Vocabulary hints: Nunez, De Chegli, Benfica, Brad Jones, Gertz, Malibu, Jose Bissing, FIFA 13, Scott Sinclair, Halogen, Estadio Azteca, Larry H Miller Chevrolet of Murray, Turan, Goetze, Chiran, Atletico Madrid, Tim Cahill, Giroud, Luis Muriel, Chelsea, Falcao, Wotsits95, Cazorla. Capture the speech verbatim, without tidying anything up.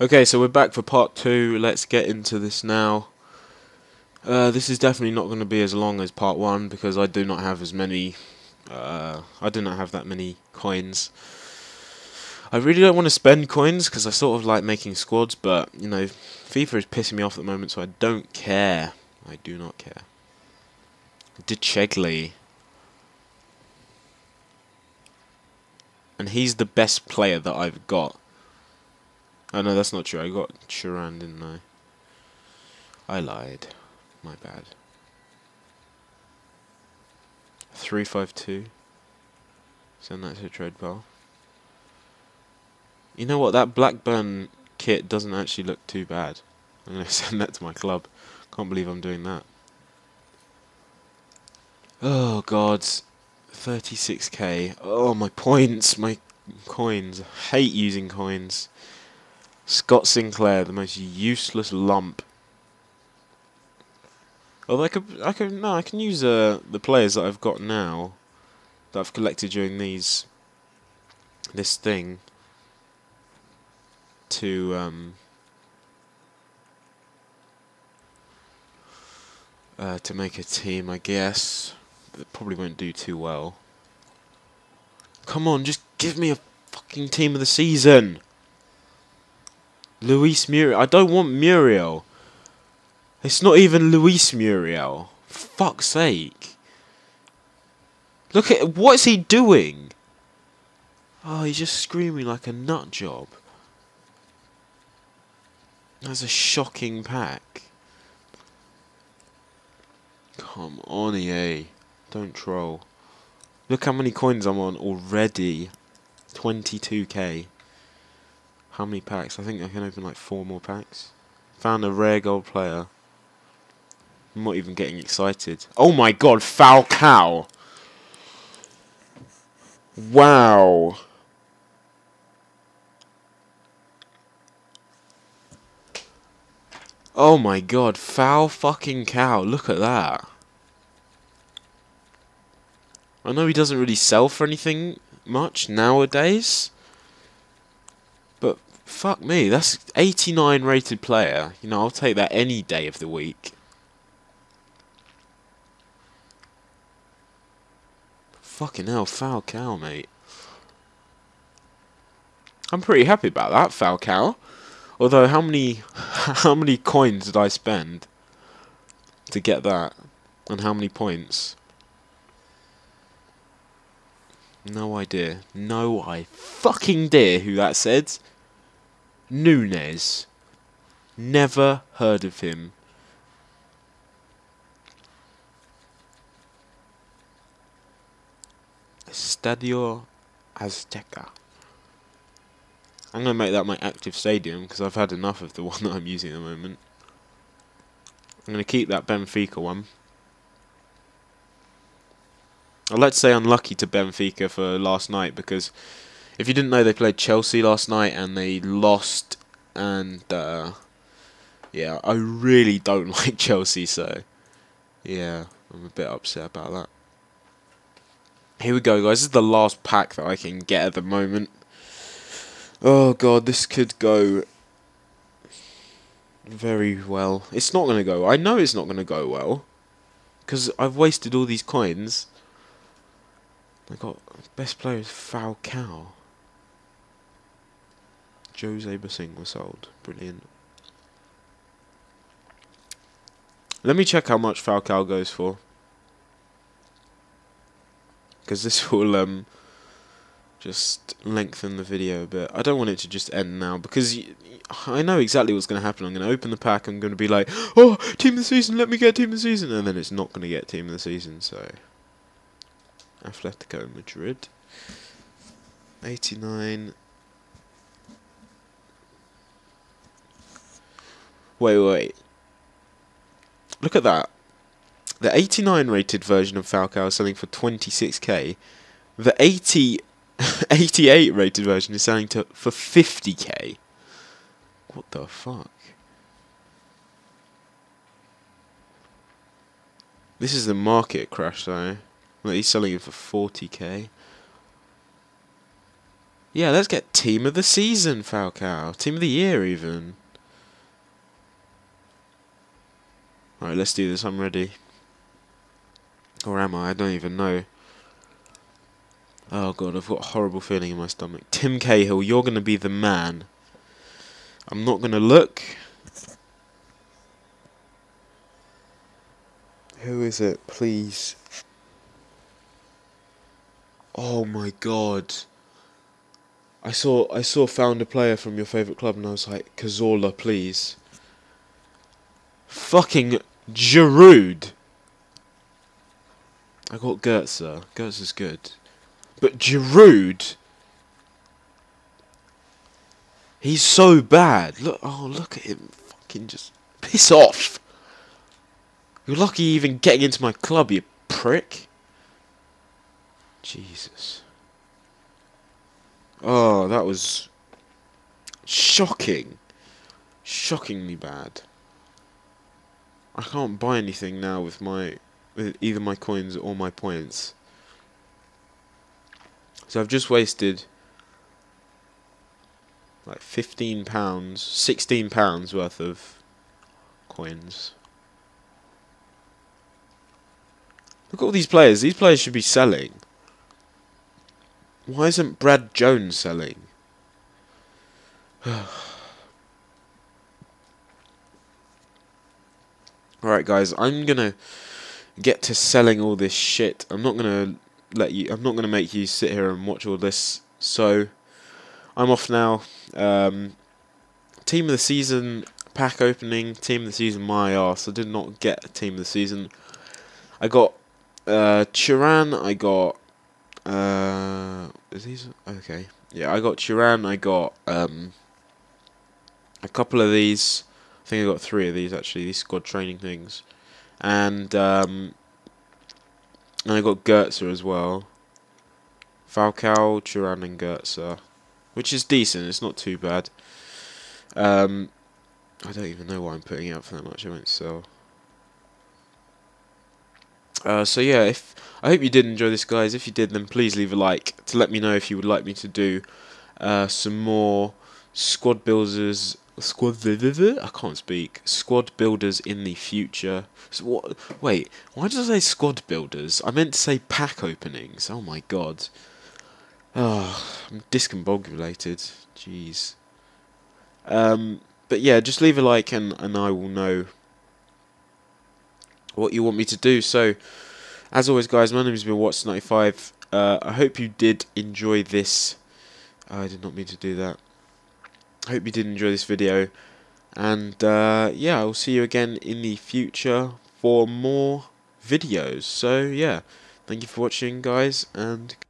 Okay, so we're back for part two. Let's get into this now. Uh, this is definitely not going to be as long as part one because I do not have as many. Uh, I do not have that many coins. I really don't want to spend coins because I sort of like making squads, but you know, FIFA is pissing me off at the moment, so I don't care. I do not care. De Chegli, and he's the best player that I've got. Oh no, that's not true. I got Chiran, didn't I? I lied. My bad. Three five two. Send that to a trade bar. You know what? That Blackburn kit doesn't actually look too bad. I'm gonna send that to my club. Can't believe I'm doing that. Oh God, thirty-six k. Oh my points, my coins. I hate using coins. Scott Sinclair, the most useless lump. Although I could, I could no, I can use uh, the players that I've got now, that I've collected during these, this thing, to um, uh, to make a team, I guess. That probably won't do too well. Come on, just give me a fucking team of the season. Luis Muriel. I don't want Muriel. It's not even Luis Muriel. Fuck's sake. Look at... What's he doing? Oh, he's just screaming like a nut job. That's a shocking pack. Come on, E A. Don't troll. Look how many coins I'm on already. twenty-two K. How many packs? I think I can open like four more packs. Found a rare gold player. I'm not even getting excited. Oh my God, Falcao! Wow! Oh my God, foul fucking cow, look at that. I know he doesn't really sell for anything much nowadays. Fuck me, that's eighty-nine rated player. You know, I'll take that any day of the week. Fucking hell, Falcao, mate. I'm pretty happy about that, Falcao. Although, how many, how many coins did I spend to get that, and how many points? No idea. No, I fucking dear who that said. Nunez. Never heard of him. Estadio Azteca. I'm going to make that my active stadium because I've had enough of the one that I'm using at the moment. I'm going to keep that Benfica one. I'd like to say unlucky to Benfica for last night because... If you didn't know, they played Chelsea last night and they lost, and uh, yeah, I really don't like Chelsea, so yeah, I'm a bit upset about that. Here we go, guys. This is the last pack that I can get at the moment. Oh God, this could go very well. It's not going to go. I know it's not going to go well because I've wasted all these coins. I got best player is Falcao. Jose Bissing was sold. Brilliant. Let me check how much Falcao goes for. Because this will um, just lengthen the video a bit. I don't want it to just end now. Because y I know exactly what's going to happen. I'm going to open the pack. I'm going to be like, oh, team of the season. Let me get team of the season. And then it's not going to get team of the season. So, Atletico Madrid. eighty-nine... Wait, wait. Look at that. The eighty-nine rated version of Falcao is selling for twenty-six K. The eighty, eighty-eight rated version is selling to for fifty K. What the fuck? This is the market crash, though. He's selling it for forty K. Yeah, let's get team of the season, Falcao. Team of the year, even. Alright, let's do this. I'm ready. Or am I? I don't even know. Oh, God, I've got a horrible feeling in my stomach. Tim Cahill, you're going to be the man. I'm not going to look. Who is it, please? Oh, my God. I saw I saw found a player from your favourite club and I was like, Cazorla, please. Fucking Giroud. I got Gertz. Gertz is good. But Giroud, he's so bad. Look, oh look at him, fucking just piss off. You're lucky even getting into my club, you prick. Jesus. Oh, that was shocking. Shockingly bad. I can't buy anything now with my with either my coins or my points. So I've just wasted like fifteen pounds, sixteen pounds worth of coins. Look at all these players. These players should be selling. Why isn't Brad Jones selling? Alright guys, I'm gonna get to selling all this shit. I'm not gonna let you I'm not gonna make you sit here and watch all this, so I'm off now. Um Team of the Season pack opening, Team of the Season my arse. I did not get a Team of the Season. I got uh Chiran, I got Uh, is these okay? Yeah, I got Turan. I got um a couple of these. I think I got three of these actually. These squad training things, and um, and I got Goetze as well. Falcao, Turan, and Goetze, which is decent. It's not too bad. Um, I don't even know why I'm putting it up for that much. I won't sell. Uh, so yeah, if I hope you did enjoy this, guys. If you did, then please leave a like to let me know if you would like me to do uh, some more squad builders. Squad, I can't speak. Squad builders in the future. So what? Wait, why did I say squad builders? I meant to say pack openings. Oh my god. Oh, I'm discombobulated. Jeez. Um, but yeah, just leave a like, and and I will know what you want me to do. So as always guys, my name has been Wotsits ninety-five. uh, I hope you did enjoy this. I did not mean to do that. I hope you did enjoy this video, and uh, yeah, I'll see you again in the future for more videos. So yeah, thank you for watching guys, and